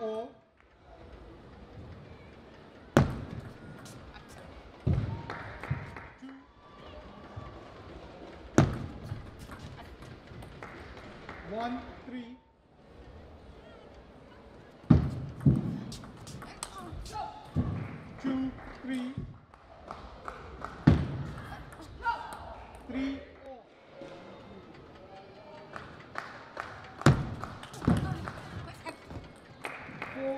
1-0. One, three. Two, three. Three, four. Four, three.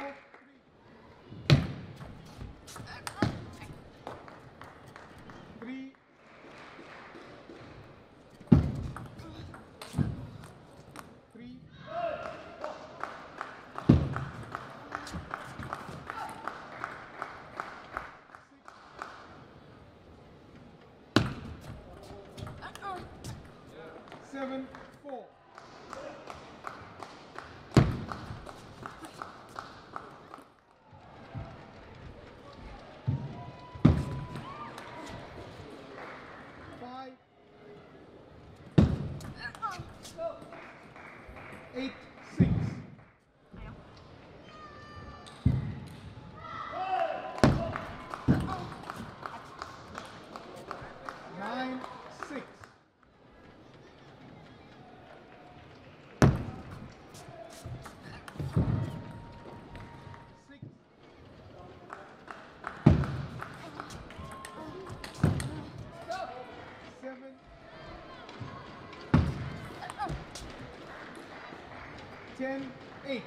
Three. Seven, four. Five. Eight, six. Nine, six. 10-8.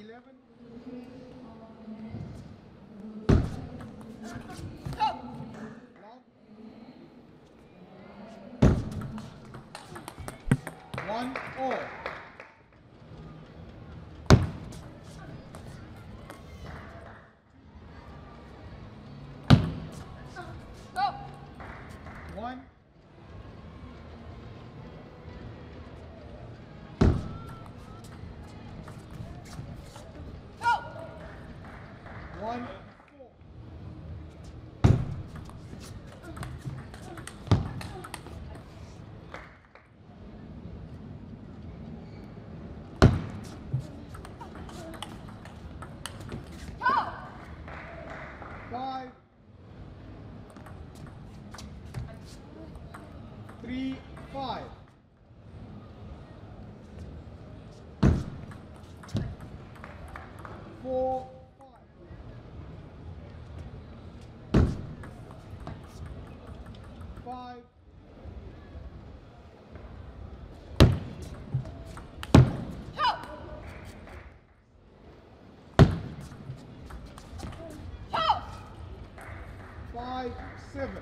11. 1-0. 1. 1. 4. 5. 3-5. 4-5. 5. 5-7. 9-0.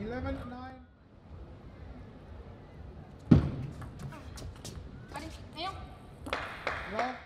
11-9. 12.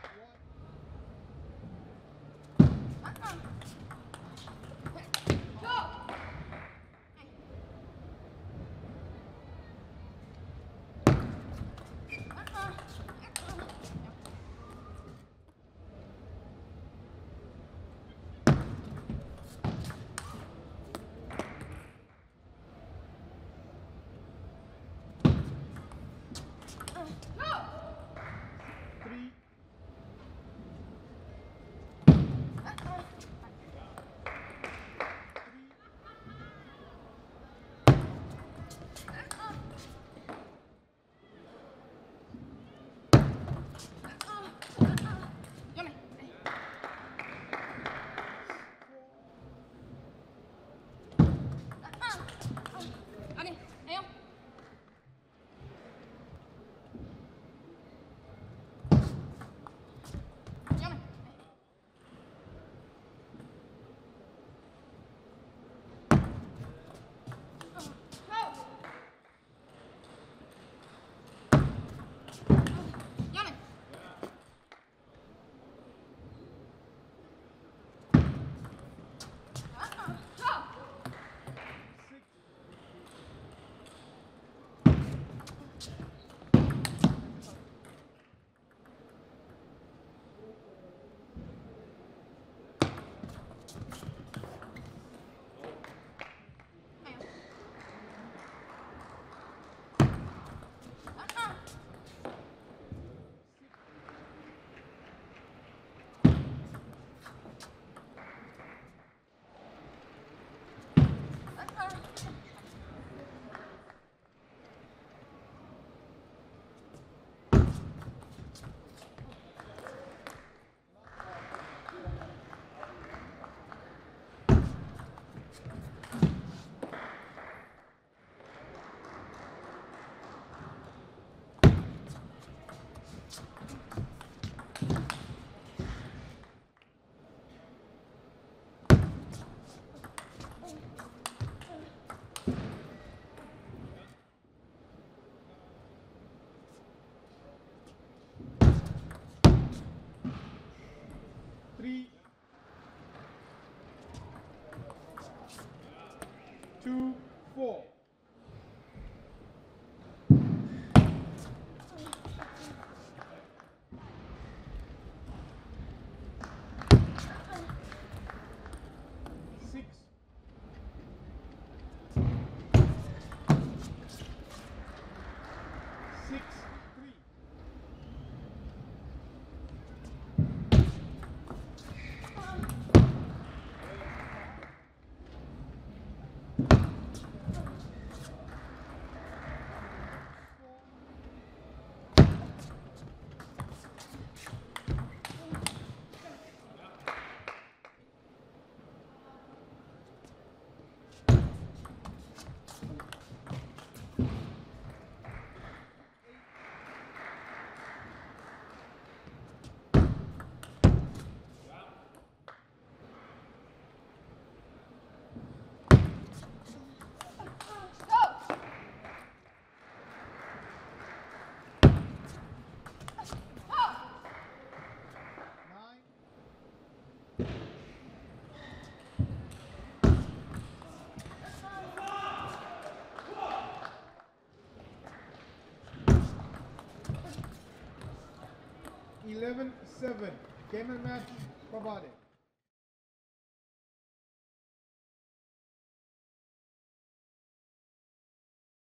3 2, 4. Seven, Prithika Pavade.